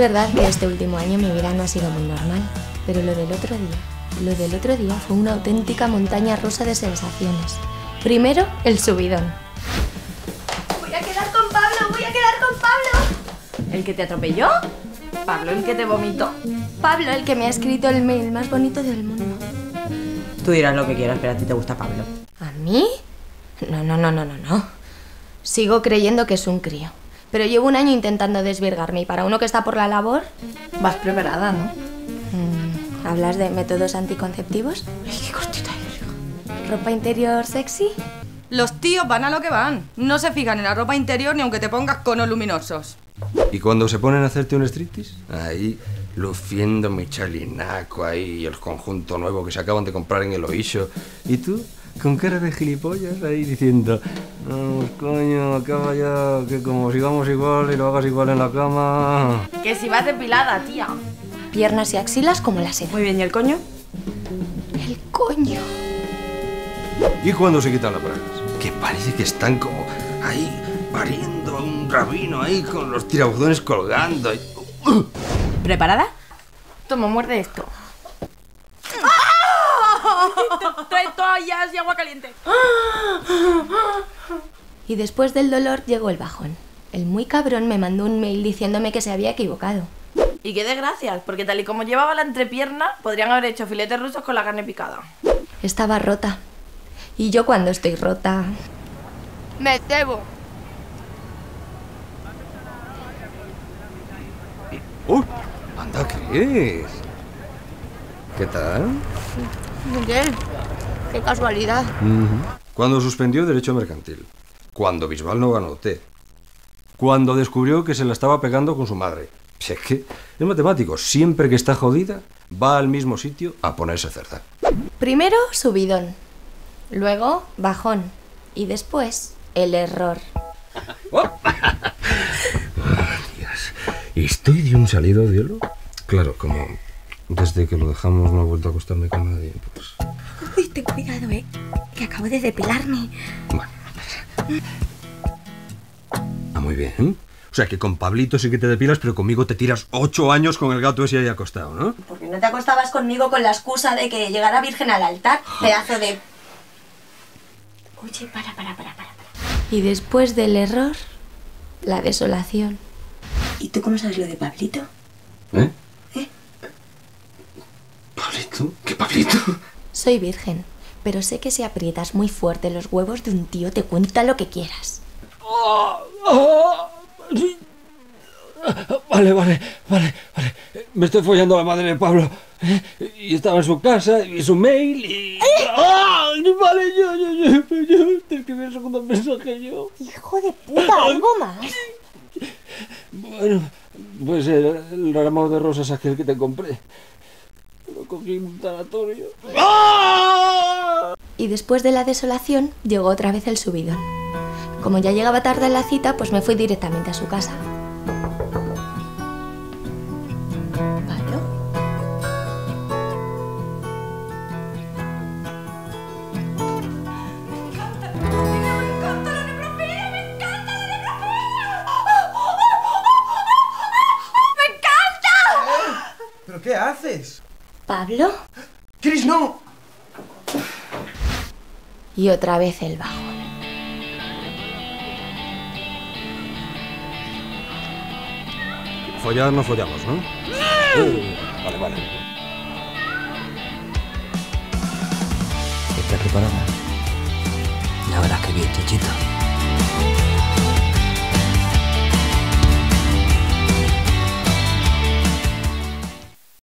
verdad que este último año mi verano ha sido muy normal, pero lo del otro día fue una auténtica montaña rusa de sensaciones. Primero, el subidón. ¡Voy a quedar con Pablo! ¡Voy a quedar con Pablo! ¿El que te atropelló? ¿Pablo el que te vomitó? Pablo el que me ha escrito el mail más bonito del mundo. Tú dirás lo que quieras, pero a ti te gusta Pablo. ¿A mí? No. Sigo creyendo que es un crío. Pero llevo un año intentando desvirgarme y para uno que está por la labor... Vas preparada, ¿no? ¿Hablas de métodos anticonceptivos? ¡Ay, qué cortita eres! ¿Ropa interior sexy? Los tíos van a lo que van. No se fijan en la ropa interior ni aunque te pongas conos luminosos. ¿Y cuando se ponen a hacerte un striptease? Ahí, luciendo mi chalinaco ahí, el conjunto nuevo que se acaban de comprar en el Oixo. ¿Y tú? Con cara de gilipollas ahí diciendo: vamos, coño, acaba ya, que como sigamos igual y lo hagas igual en la cama. Que si vas depilada, tía. Piernas y axilas como la seda. Muy bien, ¿y el coño? El coño. ¿Y cuando se quitan las bragas? Que parece que están como ahí pariendo a un rabino ahí con los tirabuzones colgando. ¿Preparada? Toma, muerde esto. Trae toallas y agua caliente. Y después del dolor llegó el bajón. El muy cabrón me mandó un mail diciéndome que se había equivocado. Y qué desgracias, porque tal y como llevaba la entrepierna, podrían haber hecho filetes rusos con la carne picada. Estaba rota. Y yo cuando estoy rota... ¡me cebo! ¡Uy! ¡Anda, Cris! ¿Qué tal? Miguel, qué casualidad. Cuando suspendió Derecho Mercantil. Cuando Bisbal no ganó té. Cuando descubrió que se la estaba pegando con su madre. Si es que es matemático, siempre que está jodida, va al mismo sitio a ponerse cerda. Primero, subidón. Luego, bajón. Y después, el error. Oh. Dios. ¿Estoy de un salido de hielo? Claro, como... desde que lo dejamos no he vuelto a acostarme con nadie, pues... Uy, ten cuidado, que acabo de depilarme. Bueno. Ah, muy bien, ¿eh? O sea, que con Pablito sí que te depilas, pero conmigo te tiras 8 años con el gato ese ahí acostado, ¿no? Porque no te acostabas conmigo con la excusa de que llegara virgen al altar, pedazo de... Oye, para. Y después del error, la desolación. ¿Y tú cómo sabes lo de Pablito? ¿Eh? ¿Pablito? ¿Qué Pablito? Soy virgen, pero sé que si aprietas muy fuerte los huevos de un tío te cuenta lo que quieras. Vale. Me estoy follando a la madre de Pablo. Y estaba en su casa, y su mail, y... Vale, yo te escribí el segundo mensaje yo. Hijo de puta, ¿algo más? Bueno, pues el ramo de rosas aquel que te compré. Cogí un tanatorio. ¡Ah! Y después de la desolación llegó otra vez el subidón. Como ya llegaba tarde en la cita, pues me fui directamente a su casa. ¿Pablo? ¡Me encanta la necrofilia! ¿Pero qué haces? ¿Pablo? ¡Cris, no! Y otra vez el bajo. Follar no follamos, ¿no? Vale. ¿Estás preparada? Ya verás que bien, chichito.